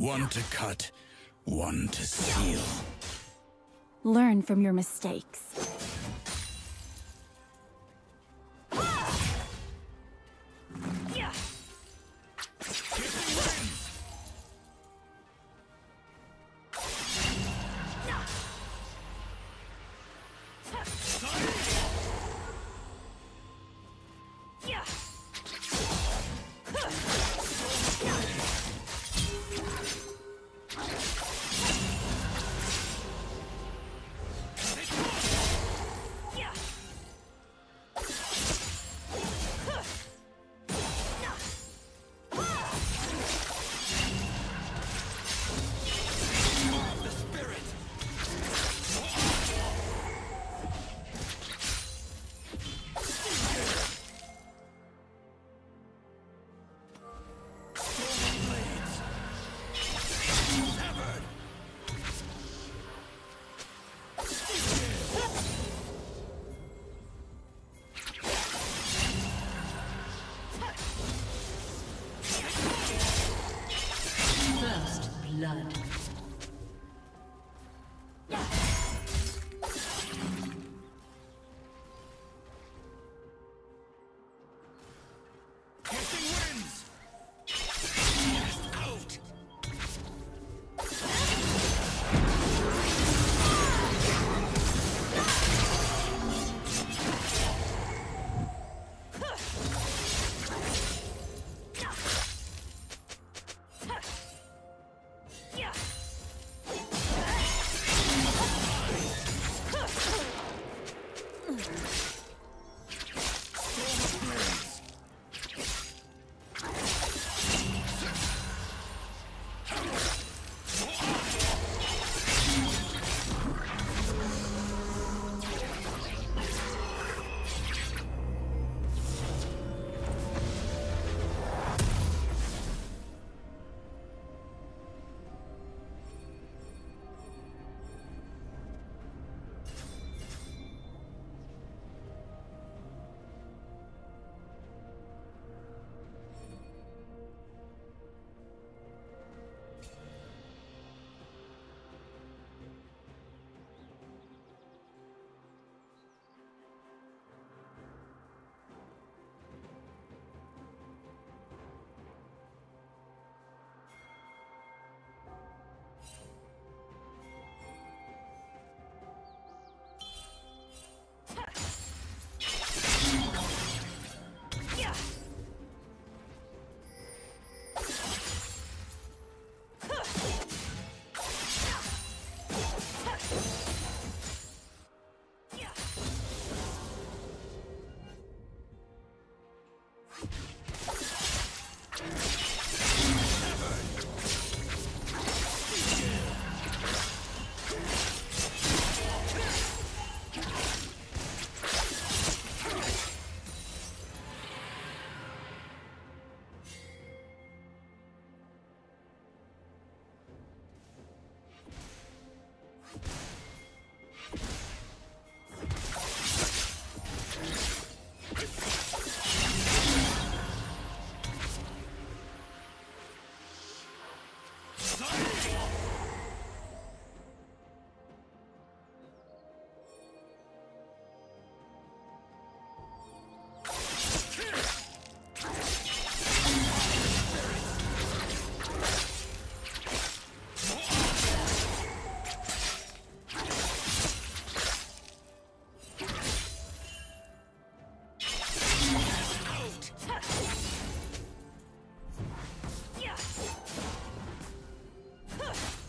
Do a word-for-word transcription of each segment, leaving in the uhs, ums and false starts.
One to cut, one to seal. Learn from your mistakes. Huh!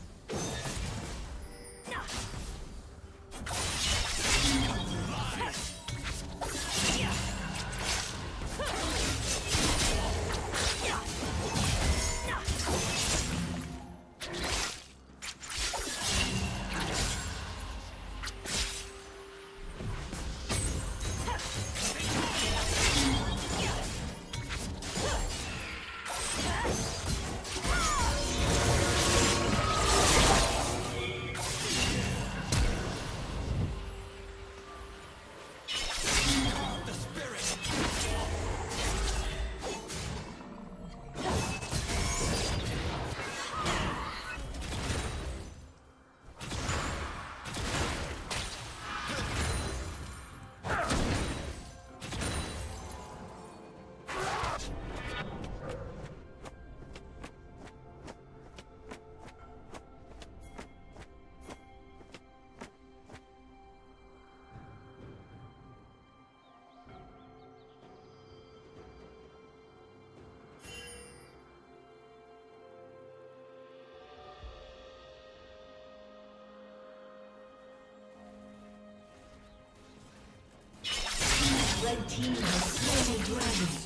Red team has slain the dragon.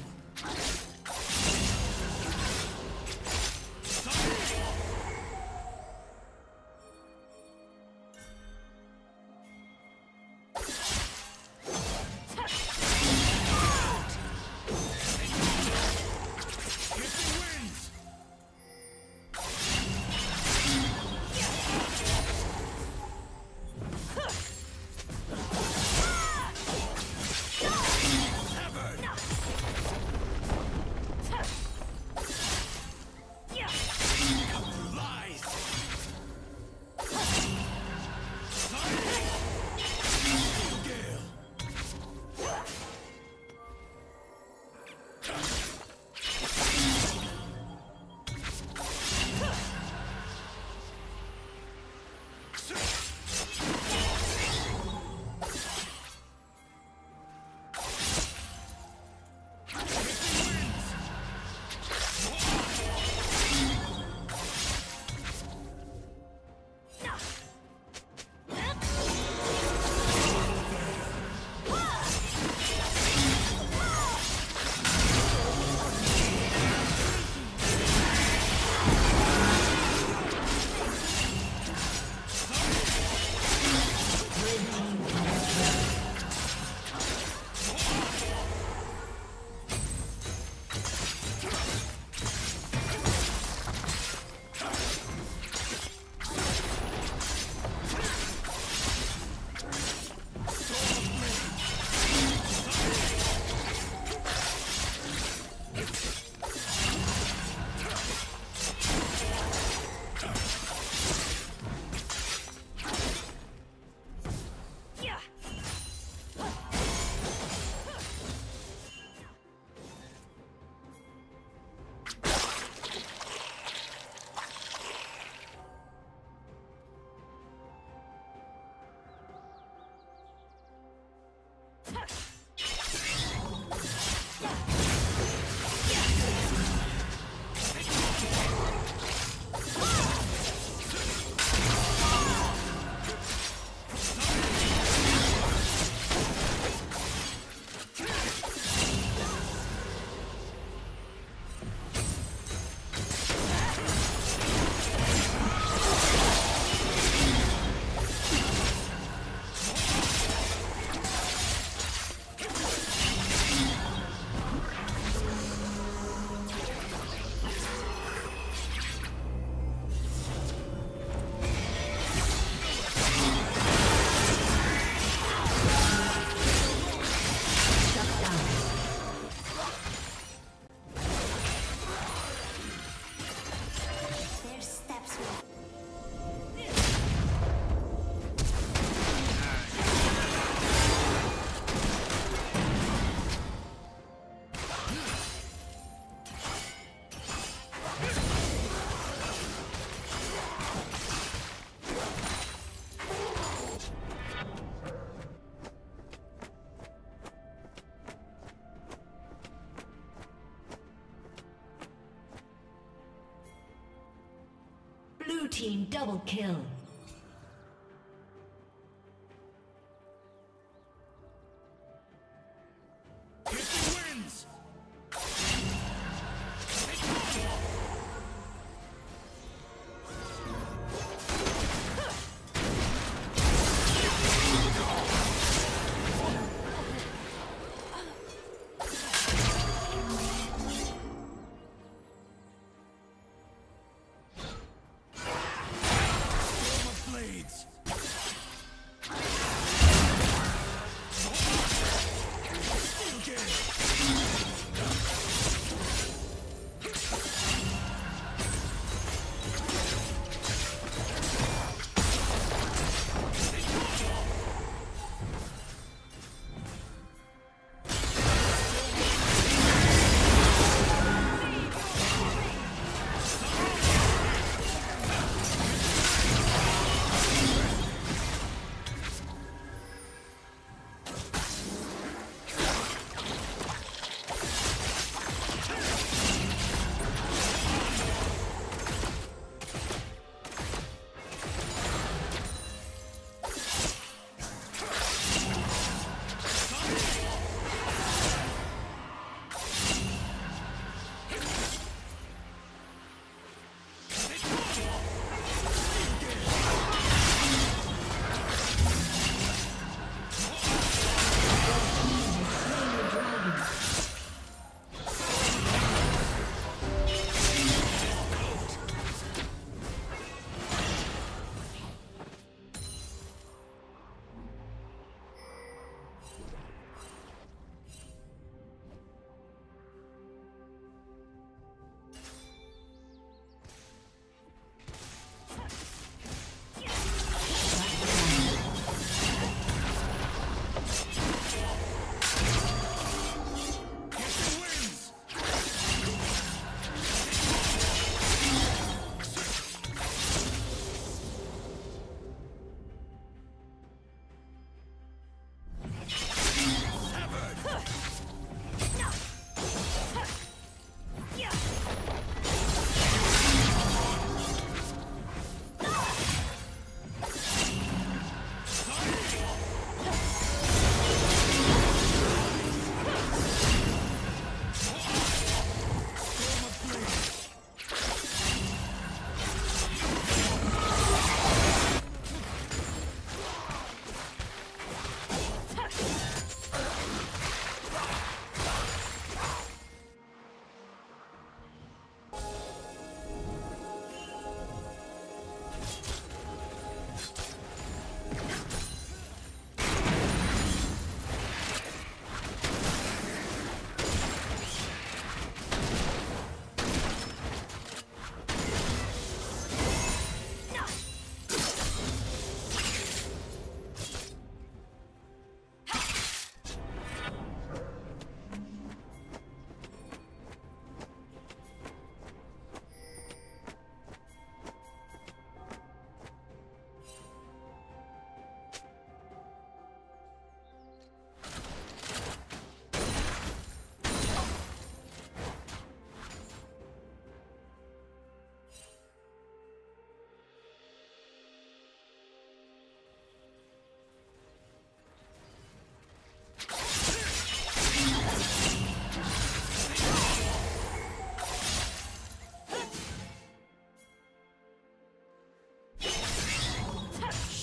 Team double kill.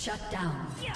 Shut down. Yeah.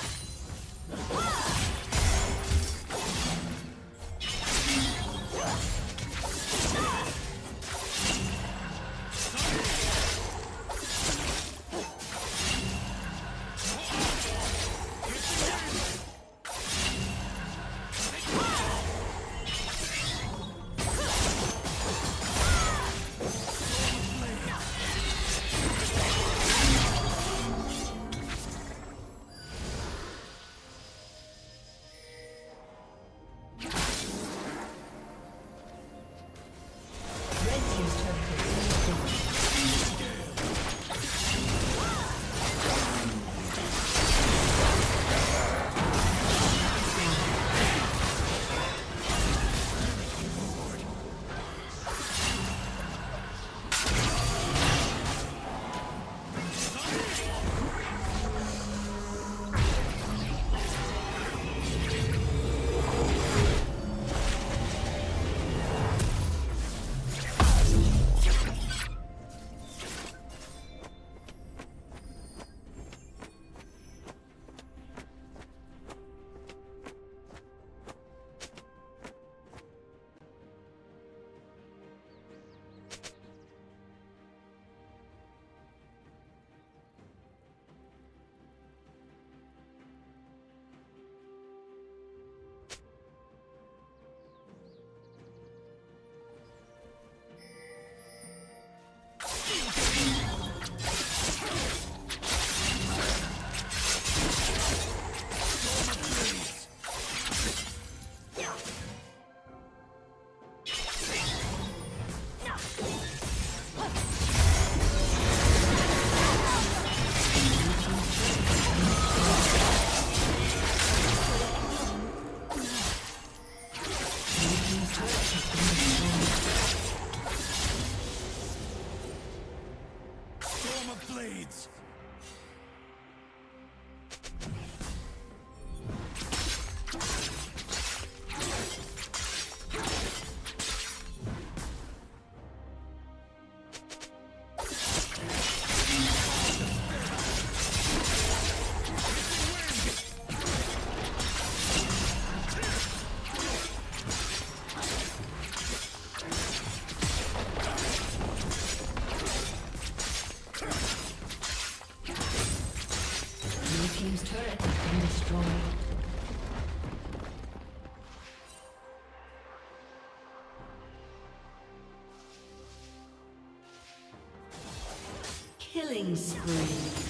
Killing spree.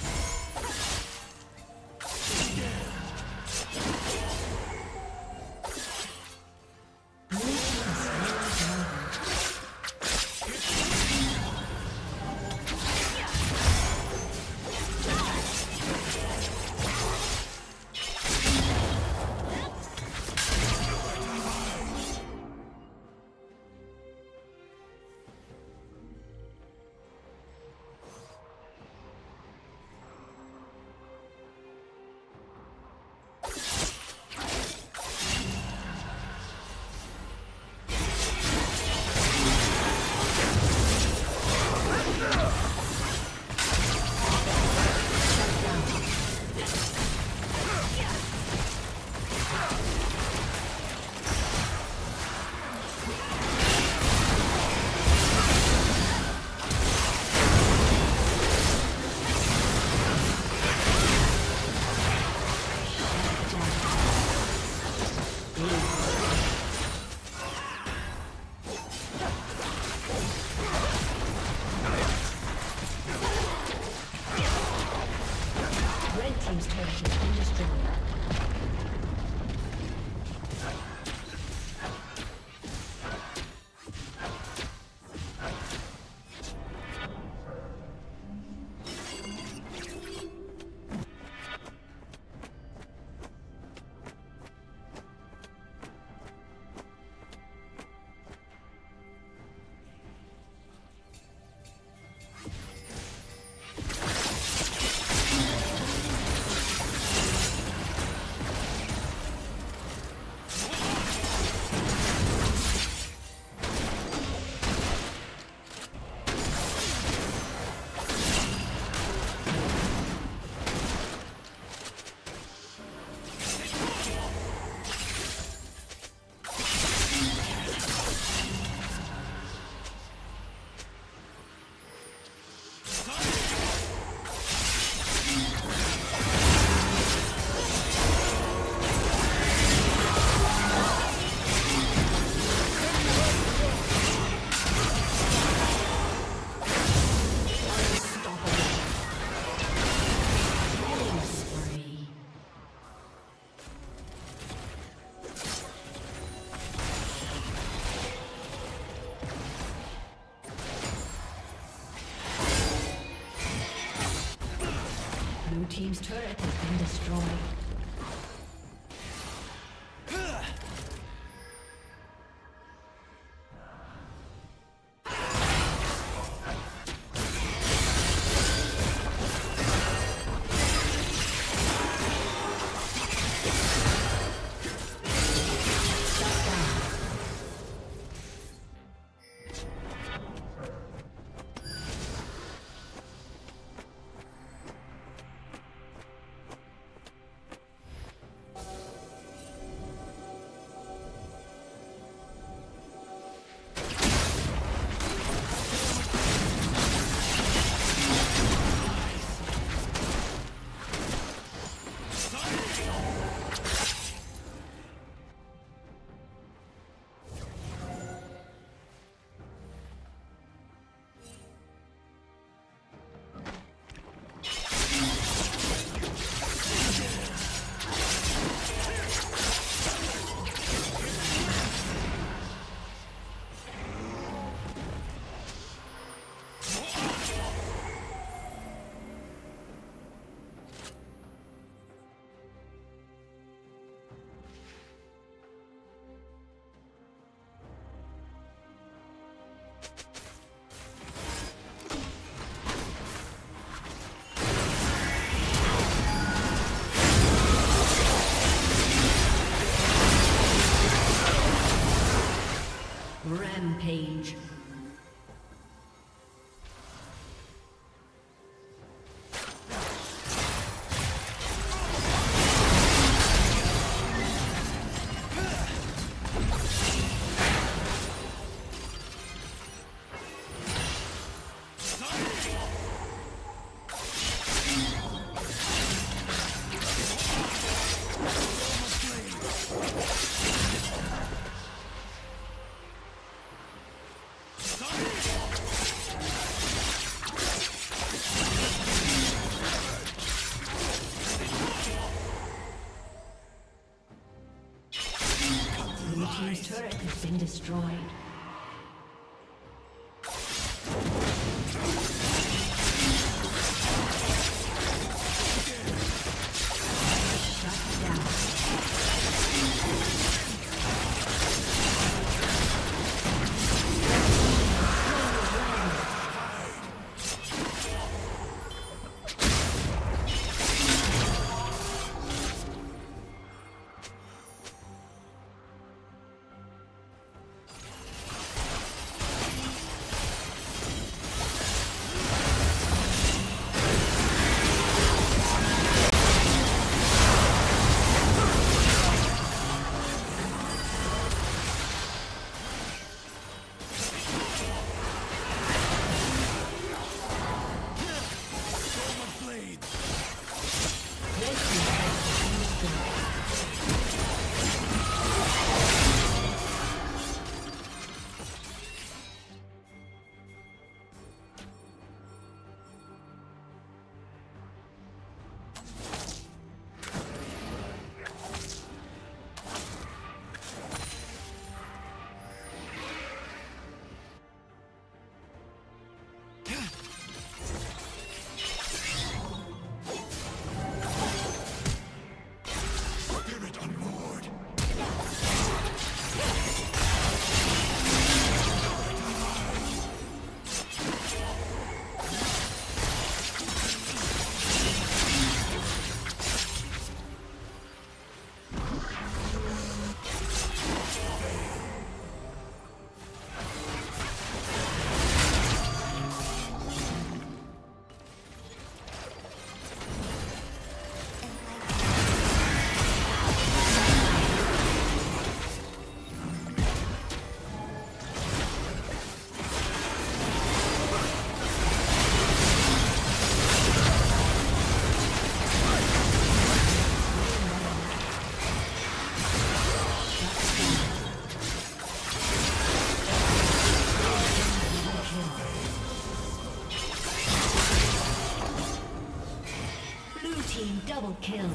Blue team's turret has been destroyed. Rampage. Destroyed. Double kill.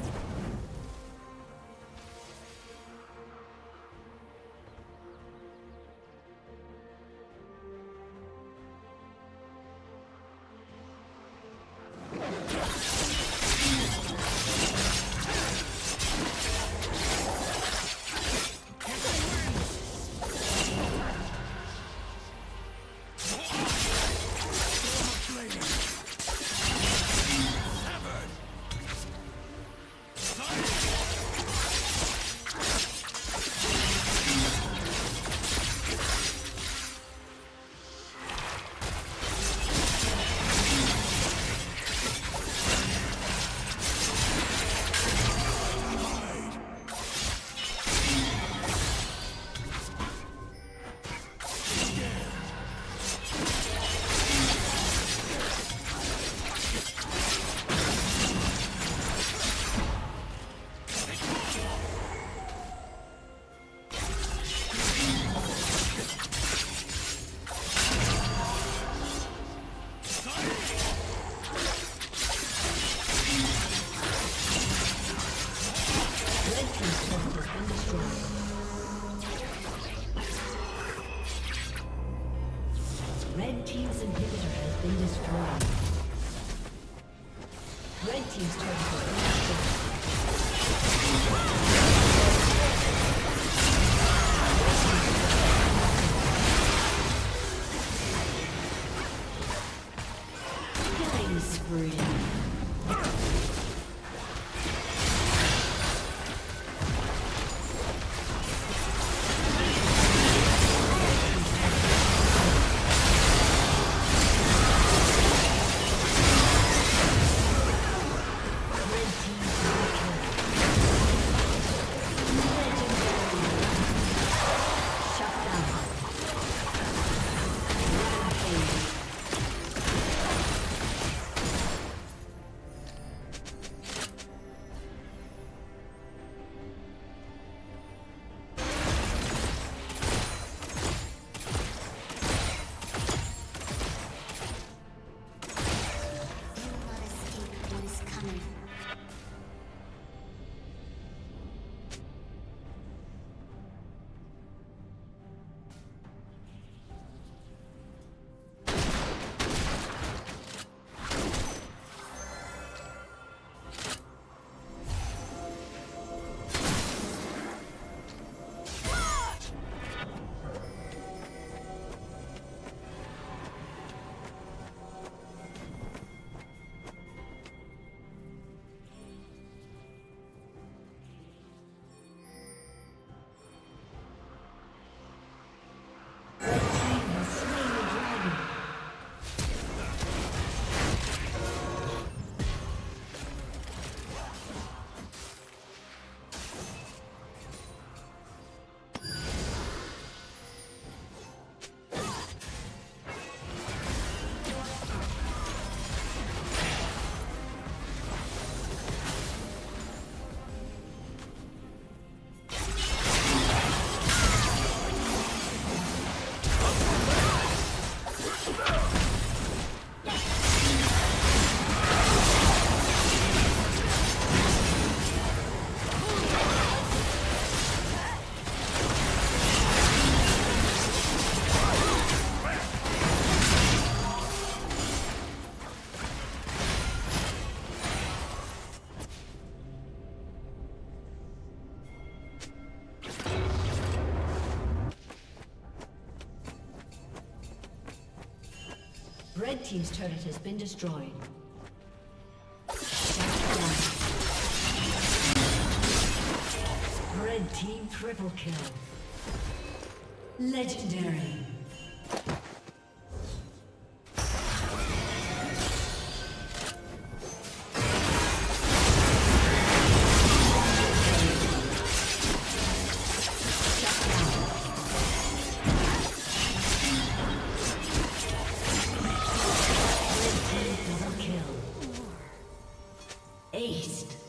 team's turn to Red team's turret has been destroyed. Red team triple kill. Legendary. East.